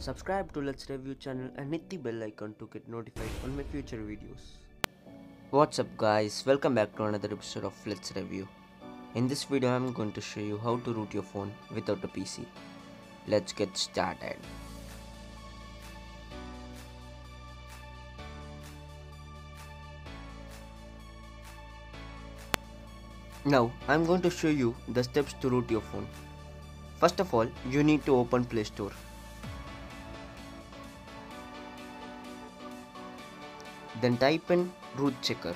Subscribe to Let's Review channel and hit the bell icon to get notified on my future videos. What's up guys, welcome back to another episode of Let's Review. In this video I'm going to show you how to root your phone without a PC. Let's get started. Now I'm going to show you the steps to root your phone. First of all, you need to open Play Store. Then type in root checker.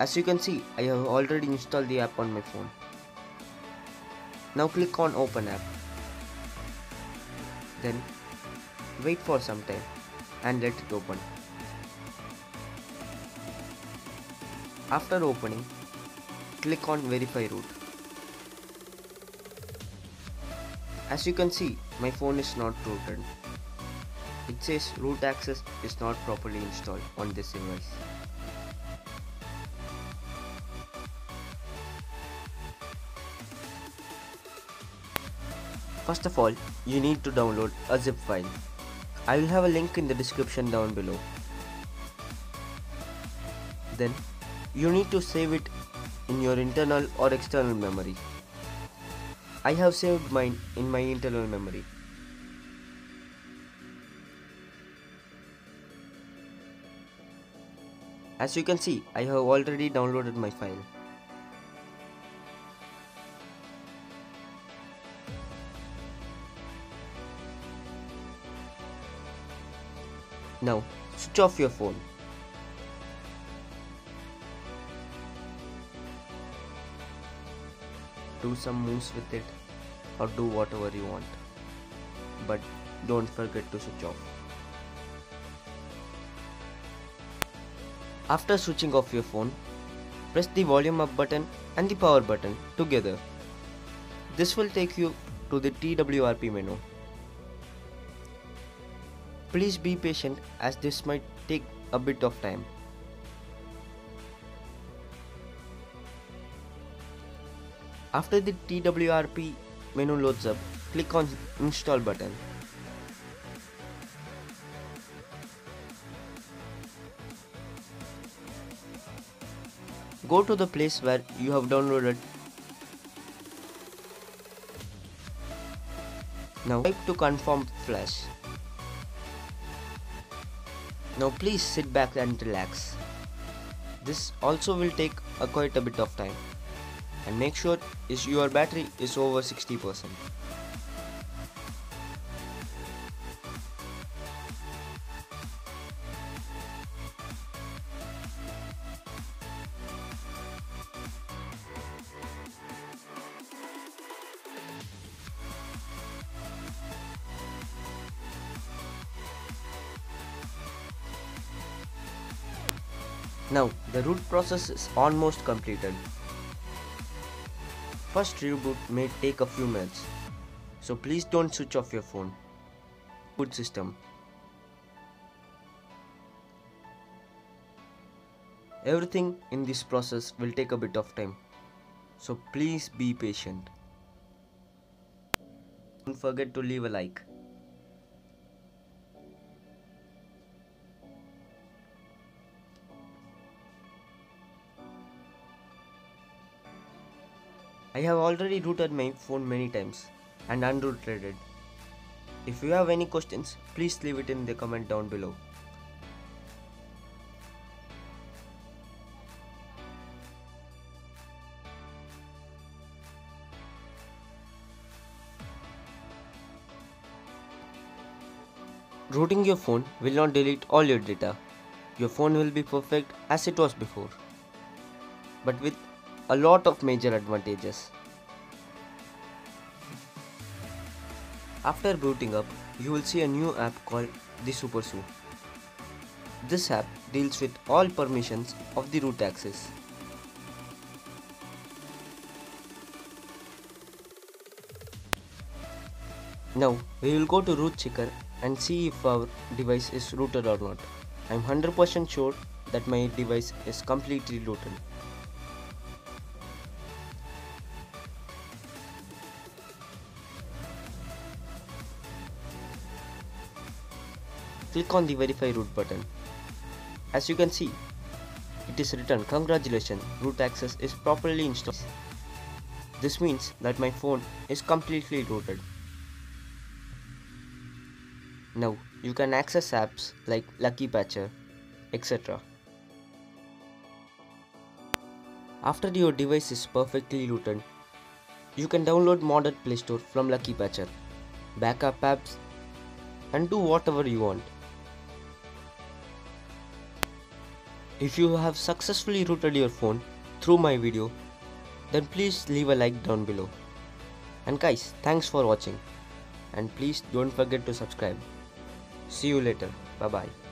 As you can see, I have already installed the app on my phone. Now click on open app. Then wait for some time and let it open. After opening, click on verify root. As you can see, my phone is not rooted. It says root access is not properly installed on this device. First of all, you need to download a zip file. I will have a link in the description down below. Then you need to save it in your internal or external memory. I have saved mine in my internal memory. As you can see, I have already downloaded my file. Now, switch off your phone. Do some moves with it or do whatever you want, but don't forget to switch off. After switching off your phone, press the volume up button and the power button together. This will take you to the TWRP menu. Please be patient as this might take a bit of time. After the TWRP menu loads up, click on install button. Go to the place where you have downloaded. Now type to confirm flash. Now please sit back and relax. This also will take quite a bit of time. And make sure your battery is over 60%. Now the root process is almost completed. First reboot may take a few minutes, so please don't switch off your phone. Boot system. Everything in this process will take a bit of time, so please be patient. Don't forget to leave a like. I have already rooted my phone many times and unrooted it. If you have any questions, please leave it in the comment down below. Rooting your phone will not delete all your data. Your phone will be perfect as it was before, but with a lot of major advantages. After booting up, you will see a new app called the SuperSU. This app deals with all permissions of the root access. Now we will go to root checker and see if our device is rooted or not. I am 100% sure that my device is completely rooted. click on the verify root button. As you can see, it is written congratulations, root access is properly installed. This means that my phone is completely rooted. Now you can access apps like Lucky Patcher, etc. After your device is perfectly rooted, you can download modded Play Store from Lucky Patcher, backup apps, and do whatever you want. If you have successfully rooted your phone through my video, then please leave a like down below. And guys, thanks for watching, and please don't forget to subscribe. See you later. Bye bye.